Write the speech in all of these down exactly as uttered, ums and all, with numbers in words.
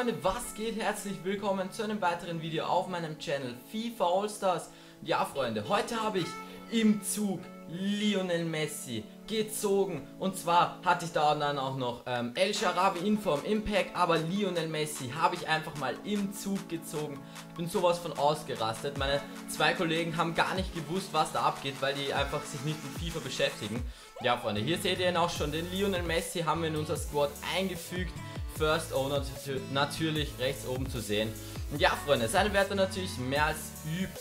Freunde, was geht? Herzlich willkommen zu einem weiteren Video auf meinem Channel FIFAllstars. Ja Freunde, heute habe ich im Zug Lionel Messi gezogen. Und zwar hatte ich da dann auch noch ähm, El Shaarawy in Form Impact, aber Lionel Messi habe ich einfach mal im Zug gezogen. Ich bin sowas von ausgerastet. Meine zwei Kollegen haben gar nicht gewusst, was da abgeht, weil die einfach sich nicht mit FIFA beschäftigen. Ja Freunde, hier seht ihr ihn auch schon. Den Lionel Messi haben wir in unser Squad eingefügt. First Owner natürlich rechts oben zu sehen. Ja Freunde, seine Werte natürlich mehr als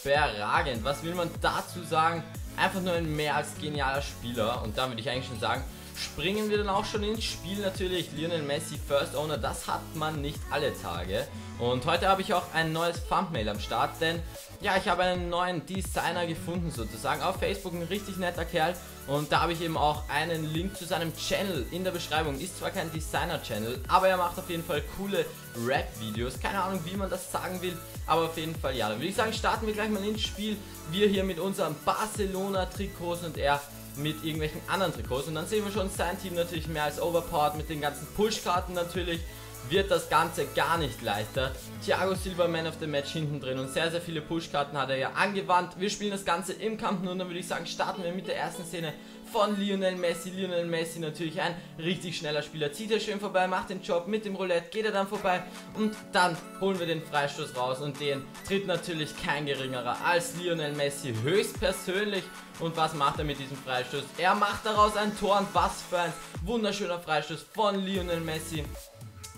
überragend. Was will man dazu sagen? Einfach nur ein mehr als genialer Spieler. Und da würde ich eigentlich schon sagen, springen wir dann auch schon ins Spiel. Natürlich Lionel Messi First Owner, das hat man nicht alle Tage. Und heute habe ich auch ein neues Thumbnail am Start, denn ja, ich habe einen neuen Designer gefunden sozusagen auf Facebook, ein richtig netter Kerl. Und da habe ich eben auch einen Link zu seinem Channel in der Beschreibung. Ist zwar kein Designer-Channel, aber er macht auf jeden Fall coole Rap-Videos. Keine Ahnung, wie man das sagen will, aber auf jeden Fall ja. Dann würde ich sagen, starten wir gleich mal ins Spiel. Wir hier mit unseren Barcelona-Trikots und er mit irgendwelchen anderen Trikots. Und dann sehen wir schon sein Team natürlich mehr als overpowered mit den ganzen Push-Karten natürlich. Wird das Ganze gar nicht leichter. Thiago Silva, Man of the Match hinten drin und sehr, sehr viele Pushkarten hat er ja angewandt. Wir spielen das Ganze im Camp Nou und dann würde ich sagen, starten wir mit der ersten Szene von Lionel Messi. Lionel Messi natürlich ein richtig schneller Spieler. Zieht er schön vorbei, macht den Job mit dem Roulette, geht er dann vorbei und dann holen wir den Freistoß raus und den tritt natürlich kein geringerer als Lionel Messi höchstpersönlich. Und was macht er mit diesem Freistoß? Er macht daraus ein Tor und was für ein wunderschöner Freistoß von Lionel Messi.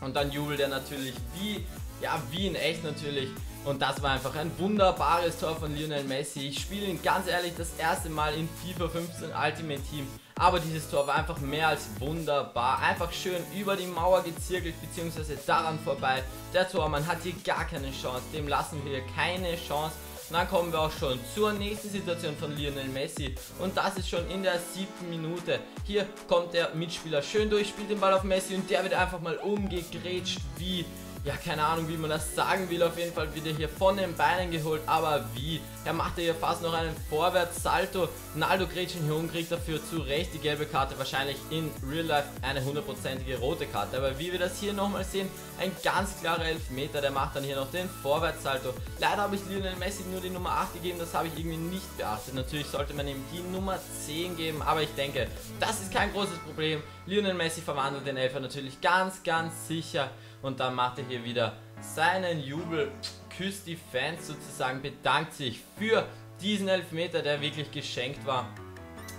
Und dann jubelt er natürlich wie, ja wie in echt natürlich. Und das war einfach ein wunderbares Tor von Lionel Messi. Ich spiele ihn ganz ehrlich das erste Mal in FIFA fünfzehn Ultimate Team. Aber dieses Tor war einfach mehr als wunderbar. Einfach schön über die Mauer gezirkelt, beziehungsweise daran vorbei. Der Tormann hat hier gar keine Chance. Dem lassen wir hier keine Chance. Und dann kommen wir auch schon zur nächsten Situation von Lionel Messi. Und das ist schon in der siebten Minute. Hier kommt der Mitspieler schön durch, spielt den Ball auf Messi und der wird einfach mal umgegrätscht wie... Ja, keine Ahnung, wie man das sagen will. Auf jeden Fall wird er hier von den Beinen geholt. Aber wie? Er macht hier fast noch einen Vorwärtssalto. Naldo grätschen hier um, kriegt dafür zu Recht die gelbe Karte. Wahrscheinlich in Real Life eine hundertprozentige rote Karte. Aber wie wir das hier nochmal sehen, ein ganz klarer Elfmeter. Der macht dann hier noch den Vorwärtssalto. Leider habe ich Lionel Messi nur die Nummer acht gegeben. Das habe ich irgendwie nicht beachtet. Natürlich sollte man ihm die Nummer zehn geben. Aber ich denke, das ist kein großes Problem. Lionel Messi verwandelt den Elfer natürlich ganz, ganz sicher. Und dann macht er hier wieder seinen Jubel, küsst die Fans sozusagen, bedankt sich für diesen Elfmeter, der wirklich geschenkt war.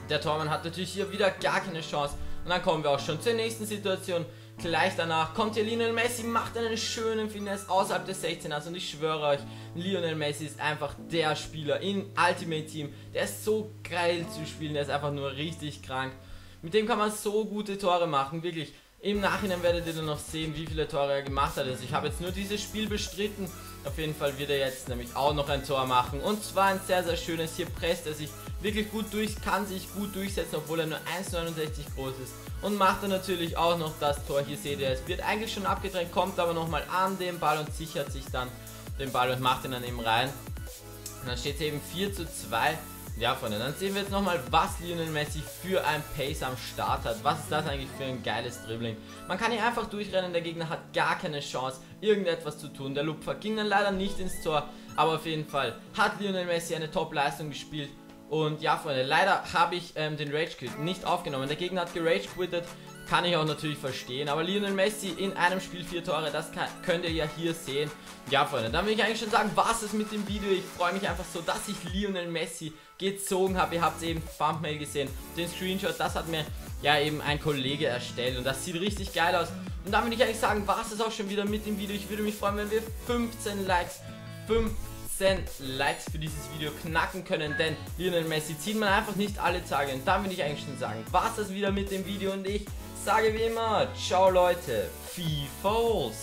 Der Tormann hat natürlich hier wieder gar keine Chance. Und dann kommen wir auch schon zur nächsten Situation. Gleich danach kommt hier Lionel Messi, macht einen schönen Finesse außerhalb des sechzehners und ich schwöre euch, Lionel Messi ist einfach der Spieler in Ultimate Team. Der ist so geil zu spielen, der ist einfach nur richtig krank. Mit dem kann man so gute Tore machen, wirklich. Im Nachhinein werdet ihr dann noch sehen, wie viele Tore er gemacht hat. Also ich habe jetzt nur dieses Spiel bestritten. Auf jeden Fall wird er jetzt nämlich auch noch ein Tor machen. Und zwar ein sehr, sehr schönes. Hier presst er sich wirklich gut durch, kann sich gut durchsetzen, obwohl er nur eins neunundsechzig groß ist. Und macht dann natürlich auch noch das Tor. Hier seht ihr, es wird eigentlich schon abgedrängt, kommt aber nochmal an den Ball und sichert sich dann den Ball und macht ihn dann eben rein. Und dann steht es eben vier zu zwei. Ja Freunde, dann sehen wir jetzt nochmal, was Lionel Messi für ein Pace am Start hat. Was ist das eigentlich für ein geiles Dribbling? Man kann hier einfach durchrennen, der Gegner hat gar keine Chance, irgendetwas zu tun. Der Lupfer ging dann leider nicht ins Tor, aber auf jeden Fall hat Lionel Messi eine Top-Leistung gespielt. Und ja Freunde, leider habe ich ähm, den Rage-Quit nicht aufgenommen. Der Gegner hat gerage-quittet, kann ich auch natürlich verstehen. Aber Lionel Messi in einem Spiel vier Tore, das kann, könnt ihr ja hier sehen. Ja Freunde, dann will ich eigentlich schon sagen, was ist mit dem Video. Ich freue mich einfach so, dass ich Lionel Messi gezogen habe. Ihr habt es eben Thumbnail gesehen, den Screenshot, das hat mir ja eben ein Kollege erstellt und das sieht richtig geil aus. Und dann würde ich eigentlich sagen, war es auch schon wieder mit dem Video. Ich würde mich freuen, wenn wir fünfzehn Likes für dieses Video knacken können, denn Lionel Messi zieht man einfach nicht alle Tage. Und dann würde ich eigentlich schon sagen, war es wieder mit dem Video und ich sage wie immer, ciao Leute, FIFAllstars.